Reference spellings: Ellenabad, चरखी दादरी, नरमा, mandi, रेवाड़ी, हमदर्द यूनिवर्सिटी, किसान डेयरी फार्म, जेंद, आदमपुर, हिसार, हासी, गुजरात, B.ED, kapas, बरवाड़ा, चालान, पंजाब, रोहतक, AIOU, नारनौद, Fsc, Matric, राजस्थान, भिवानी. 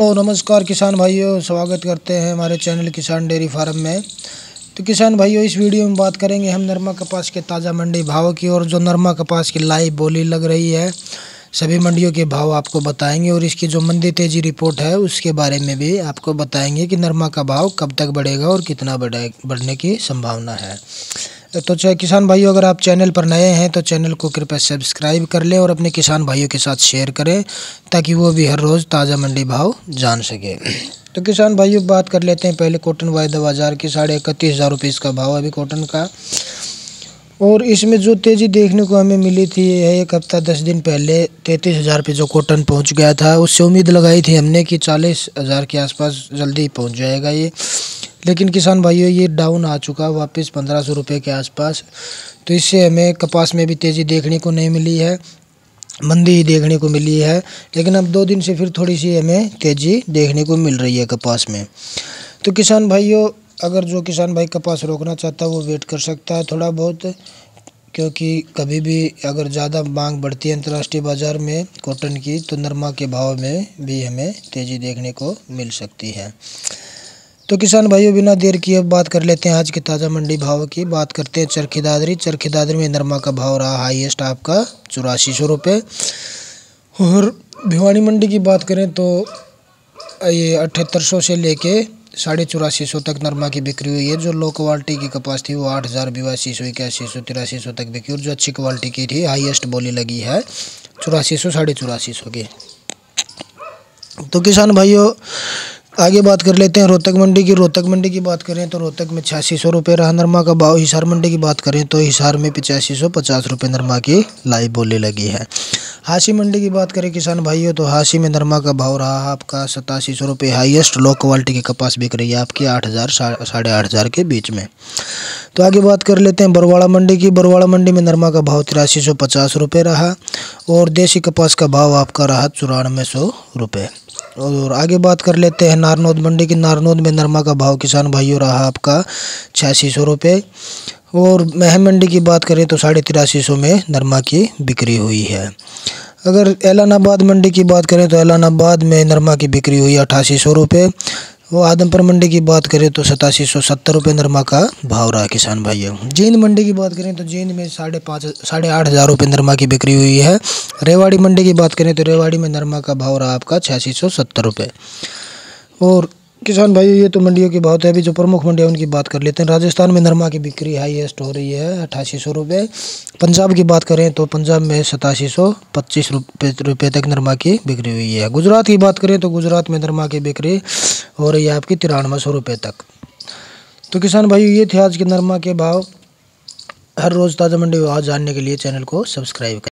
तो नमस्कार किसान भाइयों, स्वागत करते हैं हमारे चैनल किसान डेयरी फार्म में। तो किसान भाइयों, इस वीडियो में बात करेंगे हम नरमा कपास के ताज़ा मंडी भाव की, और जो नरमा कपास की लाइव बोली लग रही है सभी मंडियों के भाव आपको बताएंगे, और इसकी जो मंडी तेजी रिपोर्ट है उसके बारे में भी आपको बताएंगे कि नरमा का भाव कब तक बढ़ेगा और कितना बढ़ने की संभावना है। तो किसान भाइयों, अगर आप चैनल पर नए हैं तो चैनल को कृपया सब्सक्राइब कर लें और अपने किसान भाइयों के साथ शेयर करें ताकि वो भी हर रोज़ ताज़ा मंडी भाव जान सके। तो किसान भाइयों, बात कर लेते हैं पहले कॉटन वायदा बाजार की। 31,500 रुपये इसका भाव अभी कॉटन का, और इसमें जो तेज़ी देखने को हमें मिली थी है एक हफ्ता 10 दिन पहले 33,000 पे जो कॉटन पहुंच गया था, उससे उम्मीद लगाई थी हमने कि 40,000 के आसपास जल्दी पहुंच जाएगा ये, लेकिन किसान भाइयों ये डाउन आ चुका वापस 1,500 रुपये के आसपास। तो इससे हमें कपास में भी तेज़ी देखने को नहीं मिली है, मंदी ही देखने को मिली है, लेकिन अब 2 दिन से फिर थोड़ी सी हमें तेज़ी देखने को मिल रही है कपास में। तो किसान भाइयों, अगर जो किसान भाई कपास रोकना चाहता है वो वेट कर सकता है थोड़ा बहुत, क्योंकि कभी भी अगर ज़्यादा मांग बढ़ती है अंतर्राष्ट्रीय बाज़ार में कॉटन की तो नरमा के भाव में भी हमें तेज़ी देखने को मिल सकती है। तो किसान भाइयों, बिना देर किए अब बात कर लेते हैं आज के ताज़ा मंडी भाव की। बात करते हैं चरखी दादरी। चरखी दादरी में नरमा का भाव रहा हाईएस्ट आपका 84,000 रुपये, और भिवानी मंडी की बात करें तो ये 7,800 से लेके 84,500 तक नरमा की बिक्री हुई है। जो लो क्वालिटी की कपास थी वो 8,000 82,000 81,000 83,000 तक बिकी, और जो अच्छी क्वालिटी की थी हाईएस्ट बोली लगी है 84,000 84,500 की। तो किसान भाइयों, आगे बात कर लेते हैं रोहतक मंडी की। रोहतक मंडी की बात करें तो रोहतक में 86,000 रुपये रहा नरमा का भाव। हिसार मंडी की बात करें तो हिसार में 85,050 रुपये नरमा की लाइव बोली लगी है। हासी मंडी की बात करें किसान भाइयों तो हासी में नरमा का भाव रहा आपका 87,000 रुपये हाईएस्ट। लो क्वालिटी की कपास बिक रही है आपकी 8,000 8,500 के बीच में। तो आगे बात कर लेते हैं बरवाड़ा मंडी की। बरवाड़ा मंडी में नरमा का भाव 83,050 रुपये रहा, और देसी कपास का भाव आपका रहा 94,000 रुपये। और आगे बात कर लेते हैं नारनौद मंडी की। नारनौद में नरमा का भाव किसान भाइयों रहा आपका 86,000 रुपये, और महम मंडी की बात करें तो 83,500 में नरमा की बिक्री हुई है। अगर एलनाबाद मंडी की बात करें तो एलनाबाद में नरमा की बिक्री हुई 88,000 रुपये, वो आदमपुर मंडी की बात करें तो 87,070 रुपये नरमा का भाव रहा किसान भाइयों। जेंद मंडी की बात करें तो जेंद में 8,500 रुपये नरमा की बिक्री हुई है। रेवाड़ी मंडी की बात करें तो रेवाड़ी में नरमा का भाव रहा आपका 86,070 रुपये। और किसान भाइयों, ये तो मंडियों के भाव थे। अभी जो प्रमुख मंडियाँ उनकी बात कर लेते हैं। राजस्थान में नरमा की बिक्री हाईएस्ट हो रही है 88,000 रुपये। पंजाब की बात करें तो पंजाब में 87,025 रुपये तक नरमा की बिक्री हुई है। गुजरात की बात करें तो गुजरात में नरमा की बिक्री हो रही है आपकी 93,000 रुपये तक। तो किसान भाइयों, ये थे आज के नरमा के भाव। हर रोज़ ताज़ा मंडी भाव जानने के लिए चैनल को सब्सक्राइब करें।